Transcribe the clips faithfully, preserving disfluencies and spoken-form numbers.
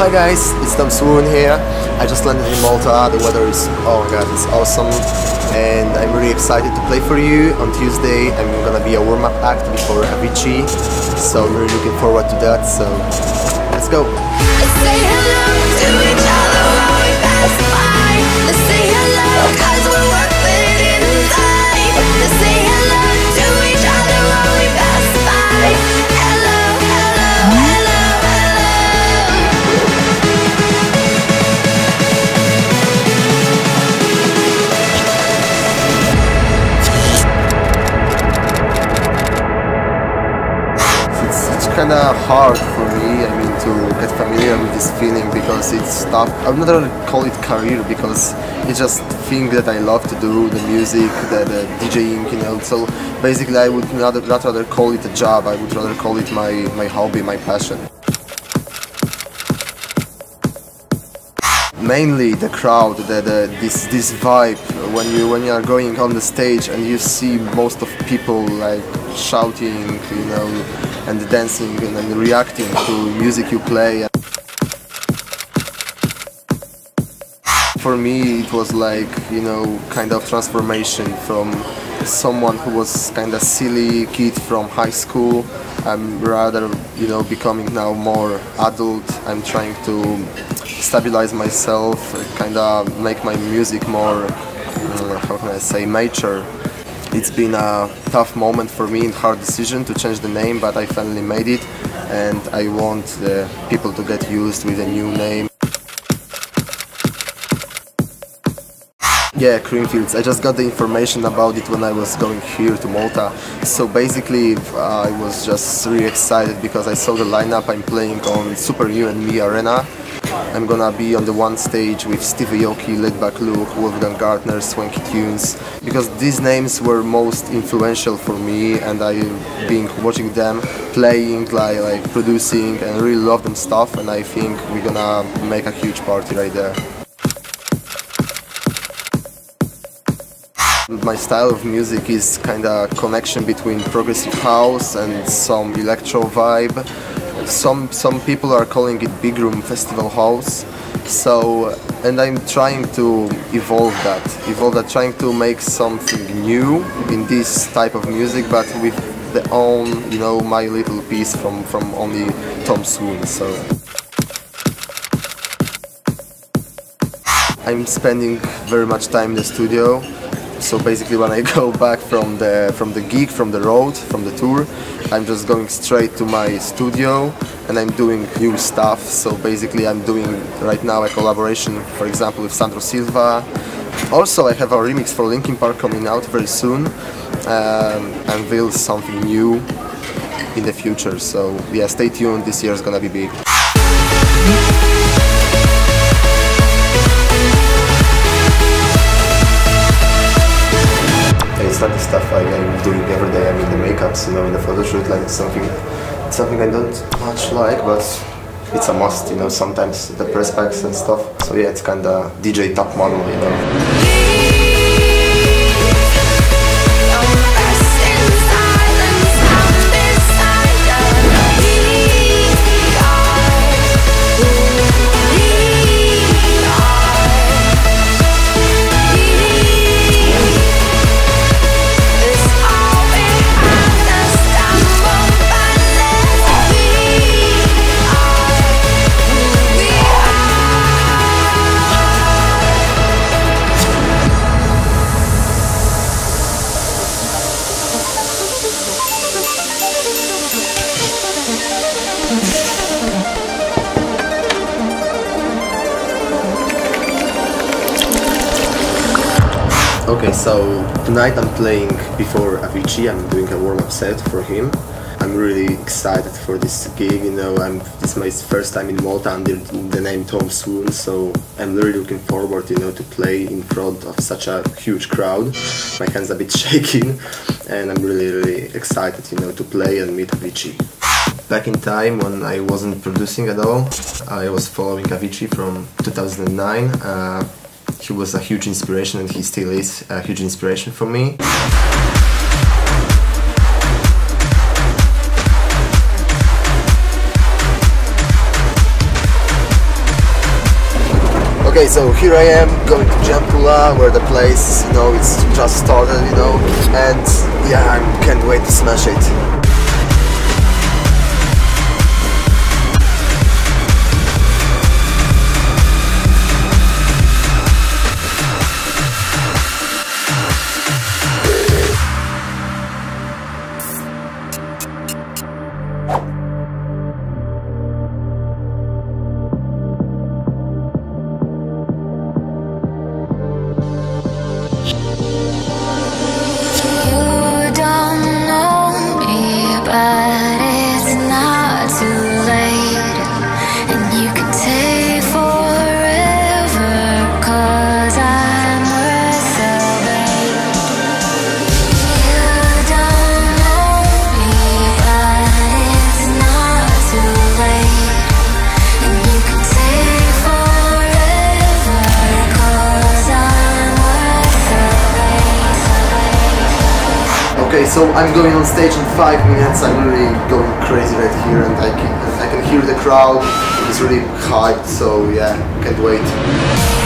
Hi guys, it's Tom Swoon here. I just landed in Malta. The weather is, oh my god, it's awesome, and I'm really excited to play for you on Tuesday. I'm gonna be a warm-up act before Avicii, so I'm really looking forward to that. So let's go. Let's say hello to each other while we pass by. Let's say hello, 'cause we're worth it inside. Let's say hello to each other while we pass by. Kind of hard for me, I mean, to get familiar with this feeling because it's tough. I would not really call it career because it's just thing that I love to do, the music, the, the DJing, you know. So basically, I would not, not rather call it a job. I would rather call it my my hobby, my passion. Mainly the crowd, the, the this this vibe when you when you are going on the stage and you see most of people like shouting, you know, and dancing and, and reacting to music you play. For me it was like, you know, kind of transformation from someone who was kind of silly kid from high school. I'm rather, you know, becoming now more adult. I'm trying to stabilize myself, kind of make my music more, uh, how can I say, mature. It's been a tough moment for me and hard decision to change the name, but I finally made it and I want the people to get used with a new name. Yeah, Creamfields. I just got the information about it when I was going here to Malta. So basically uh, I was just really excited because I saw the lineup. I'm playing on Super U and Me Arena. I'm gonna be on the one stage with Steve Aoki, Laidback Luke, Wolfgang Gartner, Swanky Tunes, because these names were most influential for me, and I've been watching them playing, like, like producing, and really love them stuff, and I think we're gonna make a huge party right there. My style of music is kind of a connection between progressive house and some electro vibe. Some some people are calling it big room festival house. So, and I'm trying to evolve that, evolve that, trying to make something new in this type of music, but with the own, you know, my little piece from from only Tom Swoon. So. I'm spending very much time in the studio. So basically when I go back from the from the gig, from the road, from the tour, I'm just going straight to my studio and I'm doing new stuff. So basically I'm doing right now a collaboration, for example, with Sandro Silva. Also I have a remix for Linkin Park coming out very soon. Um, unveil something new in the future. So yeah, stay tuned, this year is gonna be big. Like stuff I, I'm doing every day. I mean, the makeups, you know, in the photo shoot, like it's something, it's something I don't much like, but it's a must, you know. Sometimes the press packs and stuff. So yeah, it's kind of D J top model, you know. Okay, so tonight I'm playing before Avicii. I'm doing a warm-up set for him. I'm really excited for this gig, you know. I'm, this is my first time in Malta under the name Tom Swoon, so I'm really looking forward, you know, to play in front of such a huge crowd. My hands are a bit shaking, and I'm really, really excited, you know, to play and meet Avicii. Back in time when I wasn't producing at all, I was following Avicii from two thousand nine. Uh, he was a huge inspiration and he still is a huge inspiration for me. Okay, so here I am going to Gianpula, where the place, you know, it's just started, you know, and yeah, I can't wait to smash it. Okay, so I'm going on stage in five minutes. I'm really going crazy right here, and I can I can hear the crowd. It's really hyped, so yeah, can't wait.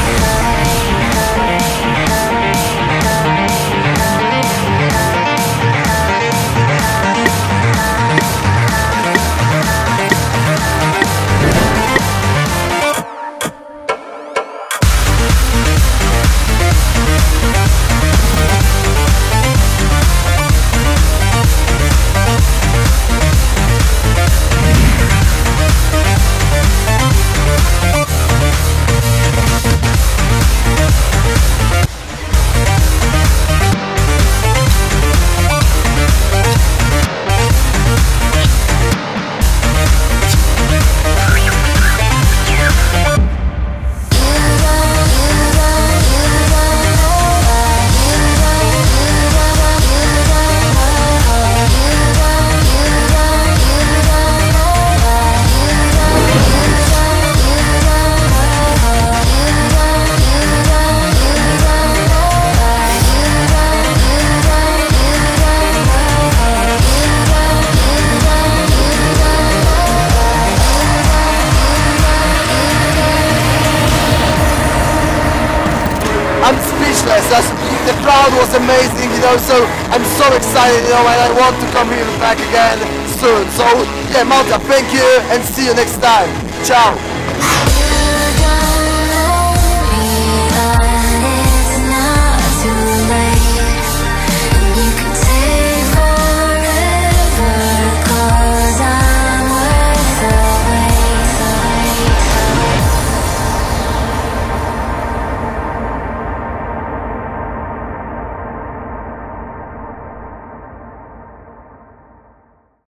I'm speechless. The crowd was amazing, you know, so I'm so excited, you know, and I want to come here back again soon. So, yeah, Malta, thank you, and see you next time. Ciao.